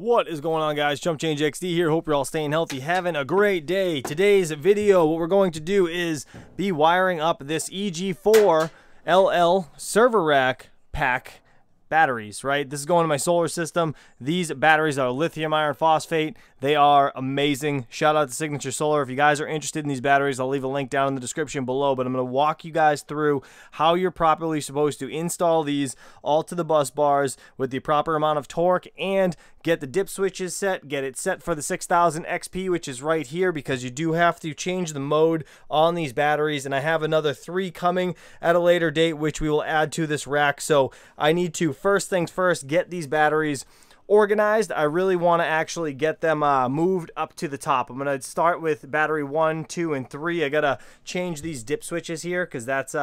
What is going on, guys? ChumpChangeXD here. Hope you're all staying healthy, having a great day. Today's video, what we're going to do is be wiring up this EG4 LL server rack pack batteries, right? This is going to my solar system. These batteries are lithium iron phosphate. They are amazing. Shout out to Signature Solar. If you guys are interested in these batteries, I'll leave a link down in the description below, but I'm going to walk you guys through how you're properly supposed to install these all to the bus bars with the proper amount of torque and get the dip switches set, get it set for the 6000 XP, which is right here, because you do have to change the mode on these batteries. And I have another 3 coming at a later date, which we will add to this rack. So I need to, first things first, get these batteries organized. I really want to actually get them moved up to the top. I'm going to start with battery 1, 2, and 3. I got to change these dip switches here because that's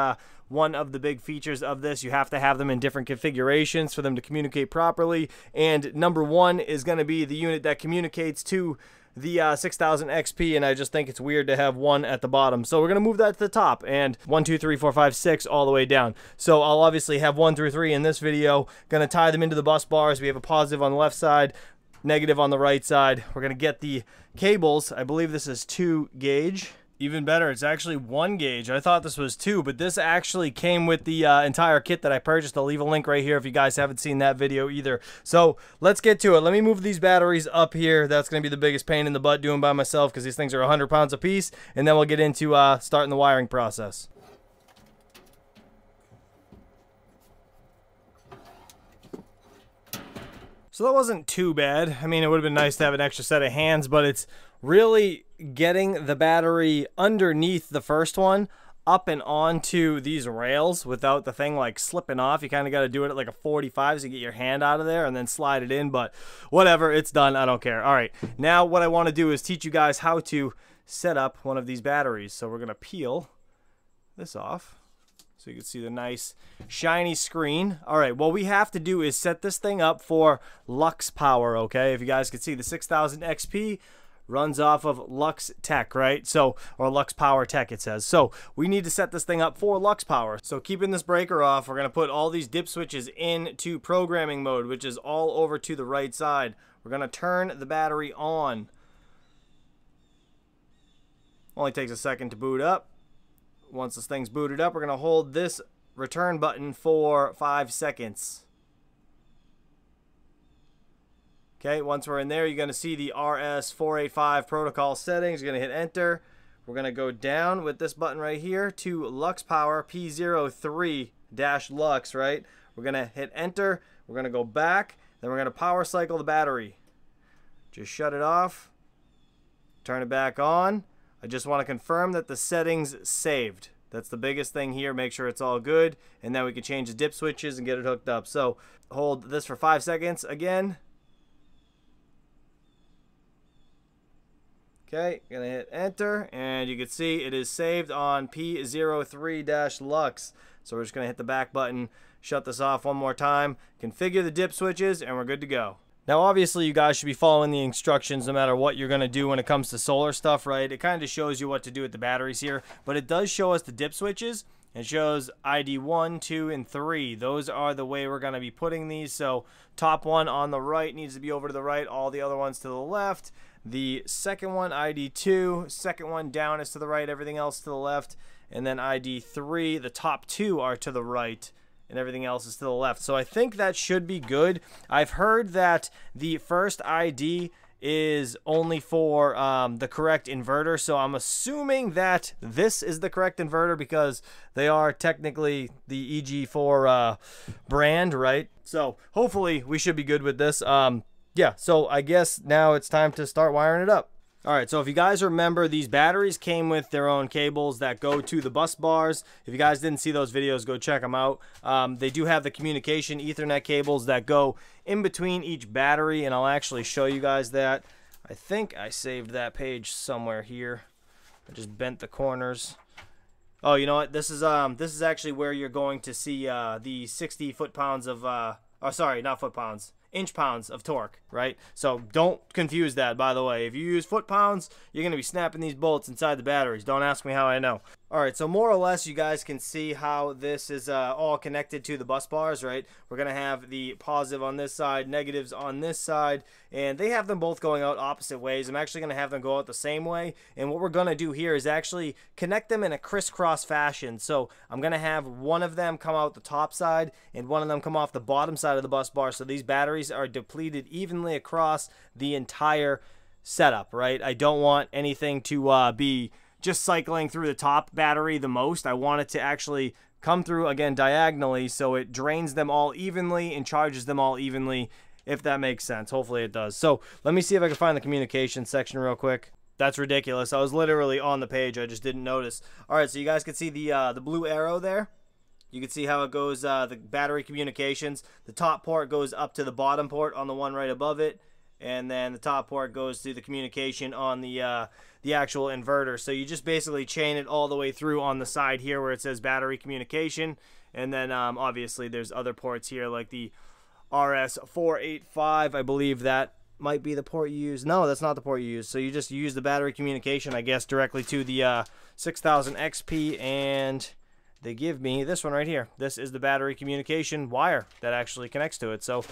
one of the big features of this. You have to have them in different configurations for them to communicate properly. And number 1 is going to be the unit that communicates to the 6000 XP, and I just think it's weird to have 1 at the bottom. So we're going to move that to the top, and 1, 2, 3, 4, 5, 6 all the way down. So I'll obviously have 1 through 3 in this video. Going to tie them into the bus bars. We have a positive on the left side, negative on the right side. We're going to get the cables. I believe this is 2 gauge. Even better, it's actually 1 gauge. I thought this was 2, but this actually came with the entire kit that I purchased. I'll leave a link right here if you guys haven't seen that video either. So let's get to it. Let me move these batteries up here. That's going to be the biggest pain in the butt doing by myself because these things are 100 pounds a piece. And then we'll get into starting the wiring process. So that wasn't too bad. I mean, it would have been nice to have an extra set of hands, but it's really getting the battery underneath the first one up and onto these rails without the thing like slipping off. You kind of got to do it at like a 45 so you get your hand out of there and then slide it in, but whatever, it's done. I don't care. All right, now what I want to do is teach you guys how to set up one of these batteries. So we're going to peel this off so you can see the nice shiny screen. All right, what we have to do is set this thing up for Lux Power, okay? If you guys can see, the 6000 XP runs off of Lux Tech, right? So, or Lux Power Tech, it says. So we need to set this thing up for Lux Power. So keeping this breaker off, we're gonna put all these dip switches into programming mode, which is all over to the right side. We're gonna turn the battery on. Only takes a second to boot up. Once this thing's booted up, we're going to hold this return button for 5 seconds. Okay, once we're in there, you're going to see the RS485 protocol settings. You're going to hit enter. We're going to go down with this button right here to Lux Power P03-lux, right? We're going to hit enter. We're going to go back. Then we're going to power cycle the battery. Just shut it off. Turn it back on. I just want to confirm that the settings saved. That's the biggest thing here. Make sure it's all good. And then we can change the dip switches and get it hooked up. So hold this for 5 seconds again. Okay, gonna hit enter, and you can see it is saved on P03-lux. So we're just gonna hit the back button, shut this off one more time, configure the dip switches, and we're good to go. Now, obviously, you guys should be following the instructions no matter what you're going to do when it comes to solar stuff, right? It kind of shows you what to do with the batteries here, but it does show us the dip switches. It shows ID 1, 2, and 3. Those are the way we're going to be putting these. So top one on the right needs to be over to the right, all the other ones to the left. The second one, ID 2, second one down is to the right, everything else to the left. And then ID 3, the top 2 are to the right, and everything else is to the left. So I think that should be good. I've heard that the first ID is only for the correct inverter, so I'm assuming that this is the correct inverter because they are technically the EG4 brand, right? So hopefully we should be good with this. Yeah, so I guess now it's time to start wiring it up. All right, so if you guys remember, these batteries came with their own cables that go to the bus bars. If you guys didn't see those videos, go check them out. They do have the communication Ethernet cables that go in between each battery, and I'll actually show you guys that. I think I saved that page somewhere here. I just bent the corners. Oh, you know what? This is actually where you're going to see the 60 foot-pounds of, oh, sorry, not foot-pounds, inch-pounds of torque, right? So don't confuse that, by the way. If you use foot-pounds, you're going to be snapping these bolts inside the batteries. Don't ask me how I know. All right, so more or less you guys can see how this is all connected to the bus bars, right? We're going to have the positive on this side, negatives on this side, and they have them both going out opposite ways. I'm actually going to have them go out the same way, and what we're going to do here is actually connect them in a crisscross fashion. So I'm going to have one of them come out the top side and one of them come off the bottom side of the bus bar, so these batteries are depleted evenly across the entire setup, right? I don't want anything to be just cycling through the top battery the most. I want it to actually come through again diagonally, so it drains them all evenly and charges them all evenly, if that makes sense. Hopefully it does. So let me see if I can find the communication section real quick. That's ridiculous. I was literally on the page. I just didn't notice. All right, so you guys can see the blue arrow there. You can see how it goes, the battery communications. The top port goes up to the bottom port on the one right above it. And then the top port goes to the communication on the actual inverter. So you just basically chain it all the way through on the side here where it says battery communication. And then obviously there's other ports here like the RS485. I believe that might be the port you use. No, that's not the port you use. So you just use the battery communication, I guess, directly to the 6000 XP. And they give me this one right here. This is the battery communication wire that actually connects to it. So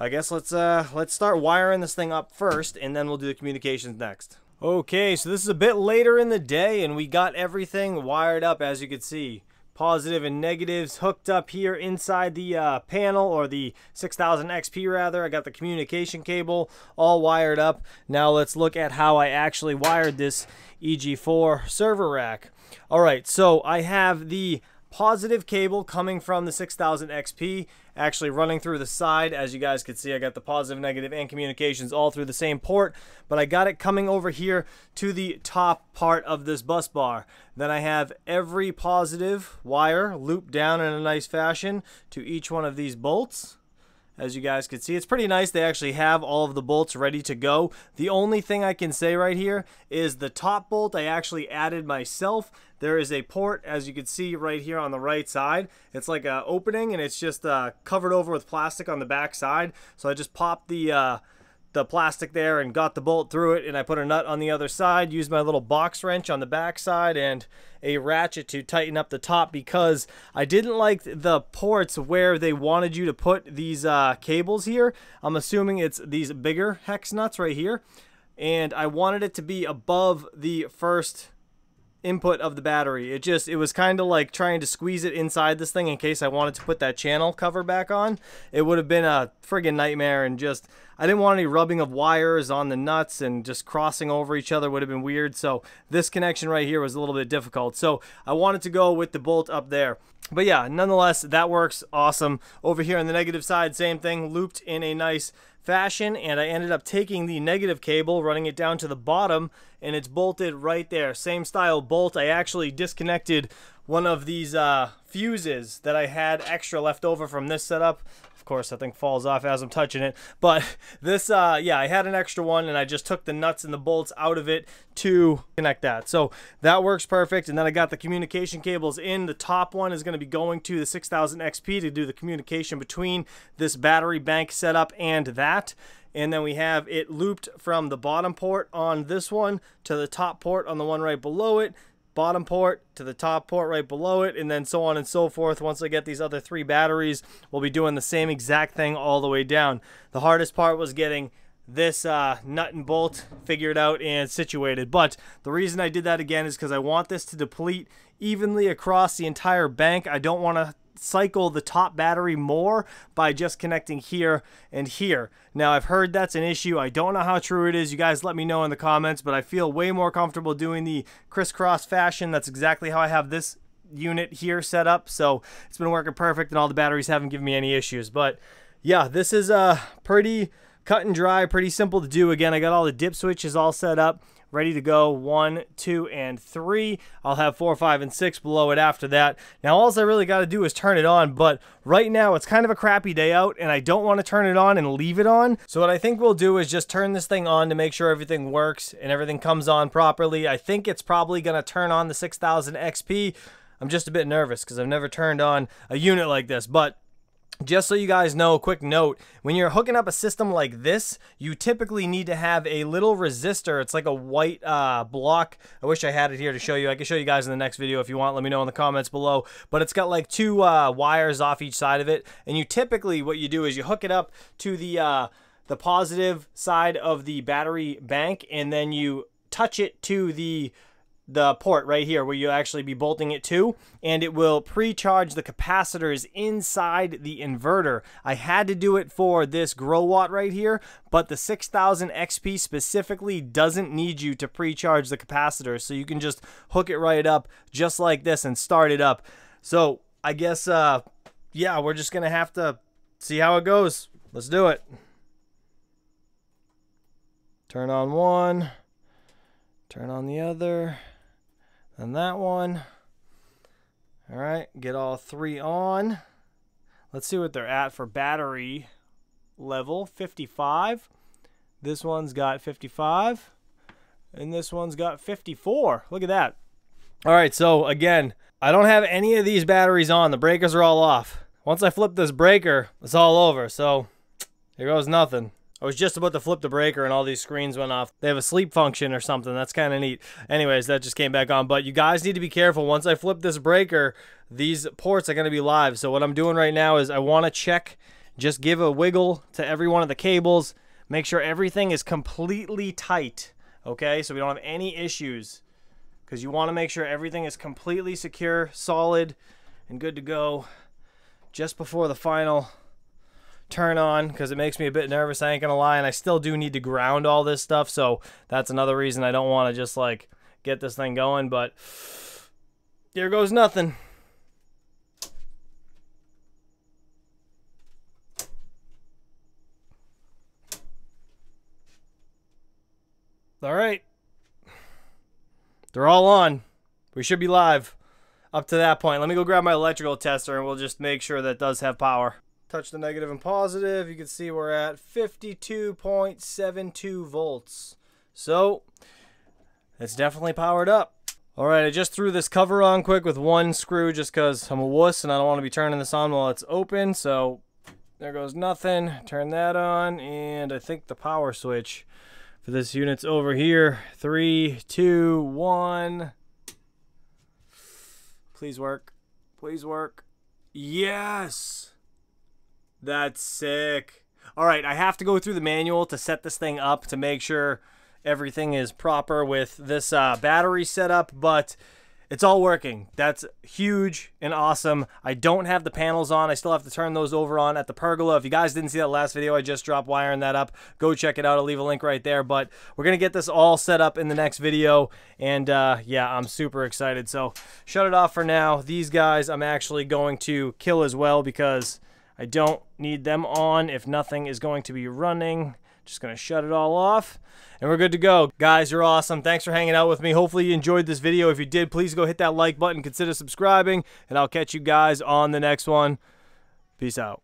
I guess let's start wiring this thing up first, and then we'll do the communications next. Okay, so this is a bit later in the day, and we got everything wired up, as you can see. Positive and negatives hooked up here inside the panel, or the 6000 XP rather. I got the communication cable all wired up. Now let's look at how I actually wired this EG4 server rack. All right, so I have the positive cable coming from the 6000 XP actually running through the side. As you guys can see, I got the positive, negative, and communications all through the same port, but I got it coming over here to the top part of this bus bar. Then I have every positive wire looped down in a nice fashion to each one of these bolts. As you guys can see, it's pretty nice. They actually have all of the bolts ready to go. The only thing I can say right here is the top bolt I actually added myself. There is a port, as you can see right here on the right side. It's like an opening, and it's just covered over with plastic on the back side. So I just popped the plastic there and got the bolt through it, and I put a nut on the other side, used my little box wrench on the back side and a ratchet to tighten up the top, because I didn't like the ports where they wanted you to put these cables here. I'm assuming it's these bigger hex nuts right here, and I wanted it to be above the first input of the battery. It was kind of like trying to squeeze it inside this thing in case I wanted to put that channel cover back on. It would have been a friggin' nightmare, and just I didn't want any rubbing of wires on the nuts, and just crossing over each other would have been weird. So this connection right here was a little bit difficult, so I wanted to go with the bolt up there. But yeah, nonetheless, that works awesome. Over here on the negative side, same thing, looped in a nice fashion, and I ended up taking the negative cable, running it down to the bottom, and it's bolted right there. Same style bolt. I actually disconnected one of these fuses that I had extra left over from this setup. Of course, that thing falls off as I'm touching it. But this, yeah, I had an extra one, and I just took the nuts and the bolts out of it to connect that. So that works perfect. And then I got the communication cables in. The top one is going to be going to the 6000 XP to do the communication between this battery bank setup and that. And then we have it looped from the bottom port on this one to the top port on the one right below it, bottom port to the top port right below it, and then so on and so forth. Once I get these other three batteries, we'll be doing the same exact thing all the way down. The hardest part was getting this nut and bolt figured out and situated, but the reason I did that again is because I want this to deplete evenly across the entire bank. I don't want to cycle the top battery more by just connecting here and here. Now, I've heard that's an issue. I don't know how true it is. You guys let me know in the comments, but I feel way more comfortable doing the crisscross fashion. That's exactly how I have this unit here set up, so it's been working perfect, and all the batteries haven't given me any issues. But yeah, this is pretty cut and dry, pretty simple to do. Again, I got all the dip switches all set up, ready to go, 1, 2, and 3. I'll have 4, 5, and 6 below it after that. Now, all I really got to do is turn it on, but right now it's kind of a crappy day out, and I don't want to turn it on and leave it on. So what I think we'll do is just turn this thing on to make sure everything works and everything comes on properly. I think it's probably going to turn on the 6000 XP. I'm just a bit nervous because I've never turned on a unit like this, but Just so you guys know, quick note, when you're hooking up a system like this, you typically need to have a little resistor. It's like a white block. I wish I had it here to show you. I can show you guys in the next video if you want. Let me know in the comments below. But it's got like two wires off each side of it. And you typically, what you do is you hook it up to the positive side of the battery bank, and then you touch it to the port right here where you'll actually be bolting it to, and it will pre-charge the capacitors inside the inverter. I had to do it for this Growatt right here, but the 6000 XP specifically doesn't need you to pre-charge the capacitors, so you can just hook it right up just like this and start it up. So I guess, yeah, we're just gonna have to see how it goes. Let's do it. Turn on one, turn on the other, and that one. All right, get all three on. Let's see what they're at for battery level. 55. This one's got 55, and this one's got 54. Look at that. All right, so again, I don't have any of these batteries on. The breakers are all off. Once I flip this breaker, it's all over, so here goes nothing. I was just about to flip the breaker and all these screens went off. They have a sleep function or something. That's kind of neat. Anyways, that just came back on. But you guys need to be careful. Once I flip this breaker, these ports are going to be live. So what I'm doing right now is I want to check, just give a wiggle to every one of the cables. Make sure everything is completely tight, okay? So we don't have any issues, because you want to make sure everything is completely secure, solid, and good to go just before the final turn on, because it makes me a bit nervous, I ain't gonna lie, and I still do need to ground all this stuff, so that's another reason I don't want to just like get this thing going. But there goes nothing. All right, they're all on. We should be live up to that point. Let me go grab my electrical tester and we'll just make sure that does have power. Touch the negative and positive. You can see we're at 52.72 volts. So it's definitely powered up. All right, I just threw this cover on quick with one screw just because I'm a wuss and I don't want to be turning this on while it's open. So there goes nothing. Turn that on. And I think the power switch for this unit's over here. 3, 2, 1. Please work. Please work. Yes. That's sick. All right, I have to go through the manual to set this thing up to make sure everything is proper with this battery setup, but it's all working. That's huge and awesome. I don't have the panels on. I still have to turn those over on at the pergola. If you guys didn't see that last video, I just dropped wiring that up. Go check it out. I'll leave a link right there, but we're going to get this all set up in the next video, and yeah, I'm super excited. So shut it off for now. These guys I'm actually going to kill as well because I don't need them on if nothing is going to be running. Just gonna shut it all off and we're good to go. Guys, you're awesome. Thanks for hanging out with me. Hopefully you enjoyed this video. If you did, please go hit that like button, consider subscribing, and I'll catch you guys on the next one. Peace out.